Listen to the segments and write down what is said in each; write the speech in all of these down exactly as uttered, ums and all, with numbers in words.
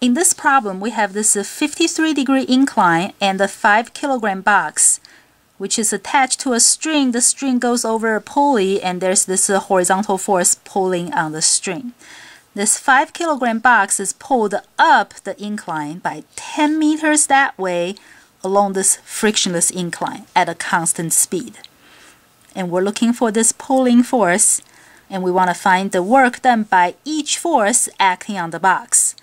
In this problem, we have this fifty-three degree incline and a five kilogram box, which is attached to a string. The string goes over a pulley, and there's this horizontal force pulling on the string. This five kilogram box is pulled up the incline by ten meters that way along this frictionless incline at a constant speed. And we're looking for this pulling force, and we want to find the work done by each force acting on the box,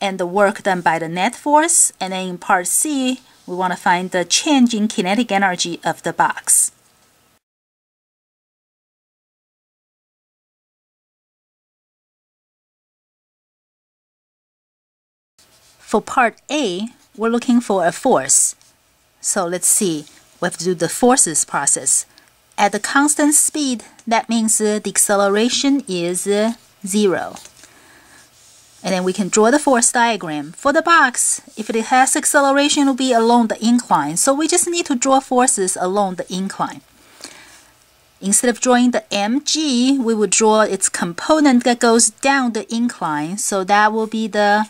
and the work done by the net force. And then in part C, we want to find the change in kinetic energy of the box. For part A, we're looking for a force. So let's see, we have to do the forces process. At the constant speed, that means uh, the acceleration is uh, zero. And then we can draw the force diagram. For the box, if it has acceleration, it will be along the incline. So we just need to draw forces along the incline. Instead of drawing the mg, we would draw its component that goes down the incline. So that will be the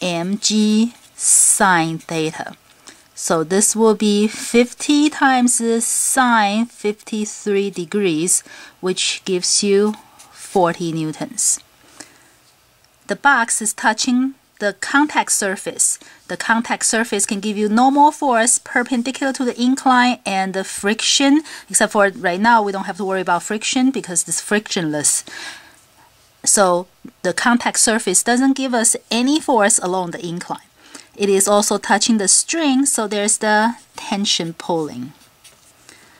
mg sine theta. So this will be fifty times sine fifty-three degrees, which gives you forty newtons. The box is touching the contact surface. The contact surface can give you normal force perpendicular to the incline and the friction, except for right now we don't have to worry about friction because it's frictionless. So the contact surface doesn't give us any force along the incline. It is also touching the string, so there's the tension pulling.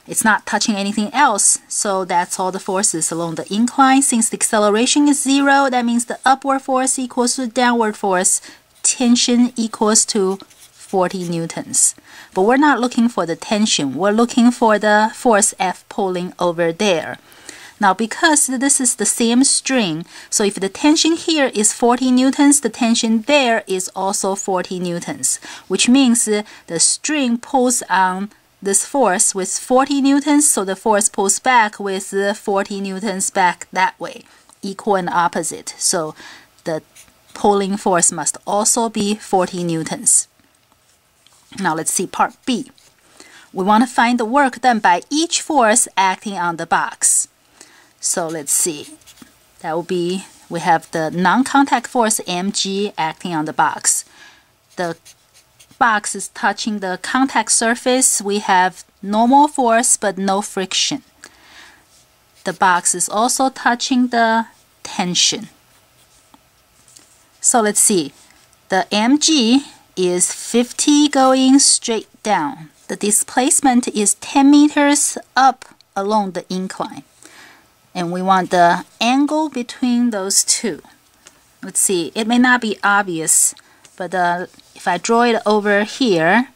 It's not touching anything else, so that's all the forces along the incline. Since the acceleration is zero, that means the upward force equals to the downward force. Tension equals to forty newtons. But we're not looking for the tension. We're looking for the force F pulling over there. Now, because this is the same string, so if the tension here is forty newtons, the tension there is also forty newtons, which means the string pulls on this force with forty newtons, so the force pulls back with forty newtons back that way, equal and opposite. So the pulling force must also be forty newtons. Now let's see part B. We want to find the work done by each force acting on the box. So let's see, that will be, we have the non-contact force mg acting on the box. The box is touching the contact surface. We have normal force but no friction. The box is also touching the tension. So let's see, the mg is fifty going straight down. The displacement is ten meters up along the incline. And we want the angle between those two. Let's see, it may not be obvious, but uh, if I draw it over here,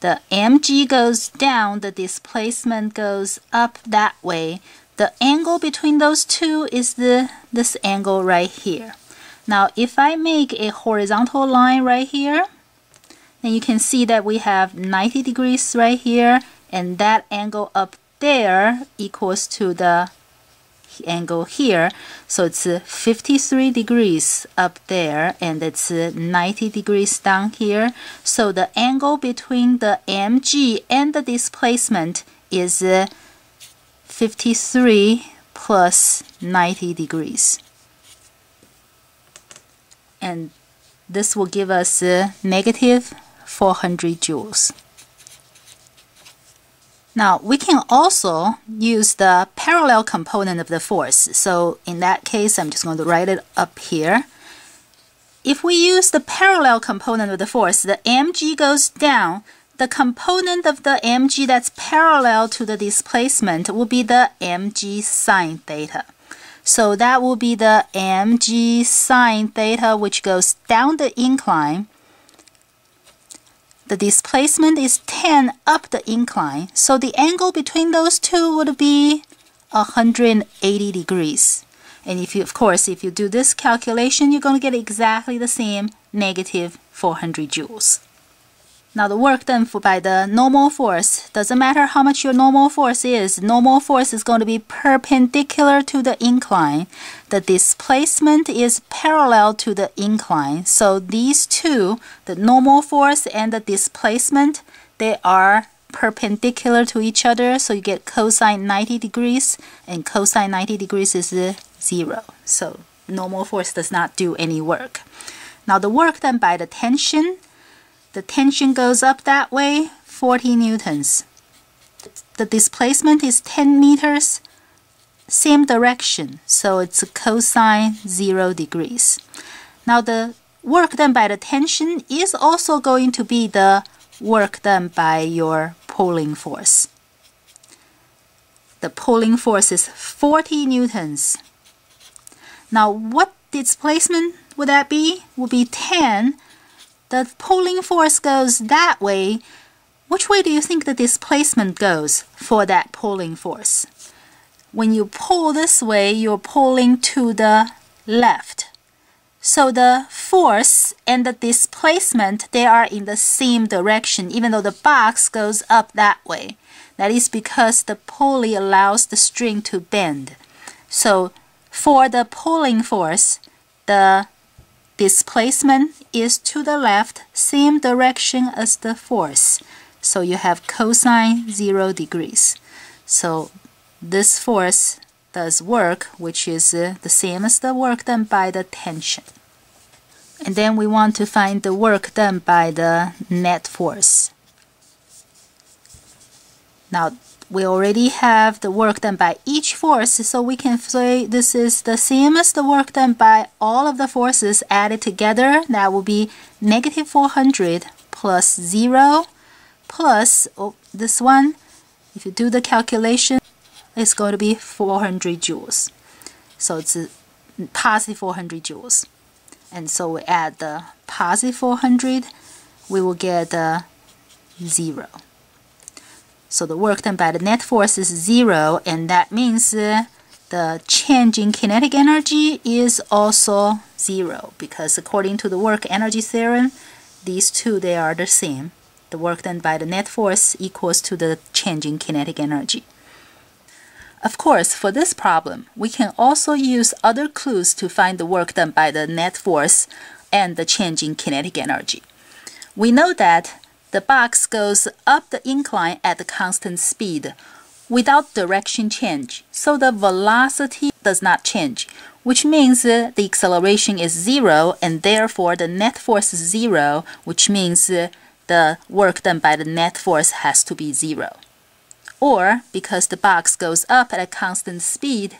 the mg goes down, the displacement goes up that way. The angle between those two is the this angle right here. Now, if I make a horizontal line right here, then you can see that we have ninety degrees right here, and that angle up there equals to the angle here, so it's fifty-three degrees up there and it's ninety degrees down here. So the angle between the mg and the displacement is fifty-three plus ninety degrees, and this will give us negative four hundred joules. Now, we can also use the parallel component of the force. So in that case, I'm just going to write it up here. If we use the parallel component of the force, the mg goes down. The component of the mg that's parallel to the displacement will be the mg sine theta. So that will be the mg sine theta, which goes down the incline. The displacement is ten up the incline, so the angle between those two would be one hundred eighty degrees. And if you, of course, if you do this calculation, you're going to get exactly the same, negative four hundred joules. Now the work done for by the normal force, doesn't matter how much your normal force is, normal force is going to be perpendicular to the incline. The displacement is parallel to the incline. So these two, the normal force and the displacement, they are perpendicular to each other. So you get cosine ninety degrees, and cosine ninety degrees is zero. So normal force does not do any work. Now the work done by the tension, the tension goes up that way, forty newtons. The displacement is ten meters, same direction, so it's a cosine zero degrees. Now the work done by the tension is also going to be the work done by your pulling force. The pulling force is forty newtons. Now what displacement would that be? Would be ten. The pulling force goes that way. Which way do you think the displacement goes for that pulling force? When you pull this way, you're pulling to the left. So the force and the displacement, they are in the same direction, even though the box goes up that way. That is because the pulley allows the string to bend. So for the pulling force, the displacement is to the left, same direction as the force. So you have cosine zero degrees. So this force does work, which is uh, the same as the work done by the tension. And then we want to find the work done by the net force. Now we already have the work done by each force, so we can say this is the same as the work done by all of the forces added together. That will be negative four hundred plus zero plus, oh, this one, if you do the calculation, it's going to be four hundred joules. So it's a positive four hundred joules. And so we add the positive four hundred, we will get the zero. So the work done by the net force is zero, and that means uh, the change in kinetic energy is also zero, because according to the work energy theorem, these two, they are the same. The work done by the net force equals to the change in kinetic energy. Of course, for this problem, we can also use other clues to find the work done by the net force and the change in kinetic energy. We know that the box goes up the incline at a constant speed without direction change, so the velocity does not change, which means uh, the acceleration is zero, and therefore the net force is zero, which means uh, the work done by the net force has to be zero. Or, because the box goes up at a constant speed,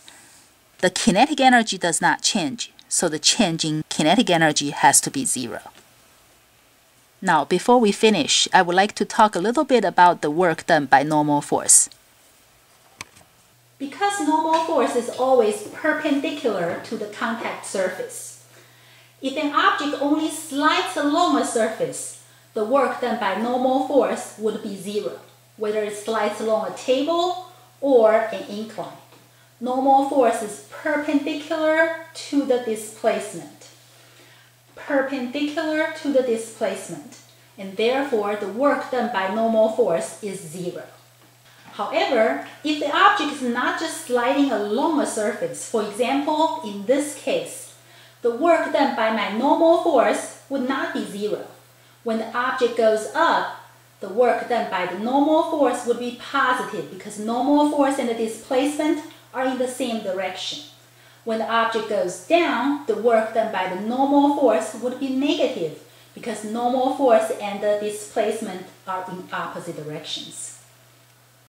the kinetic energy does not change, so the change in kinetic energy has to be zero. Now, before we finish, I would like to talk a little bit about the work done by normal force. Because normal force is always perpendicular to the contact surface, if an object only slides along a surface, the work done by normal force would be zero, whether it slides along a table or an incline. Normal force is perpendicular to the displacement. perpendicular to the displacement, and therefore the work done by normal force is zero. However, if the object is not just sliding along a surface, for example, in this case, the work done by my normal force would not be zero. When the object goes up, the work done by the normal force would be positive, because normal force and the displacement are in the same direction. When the object goes down, the work done by the normal force would be negative, because normal force and the displacement are in opposite directions.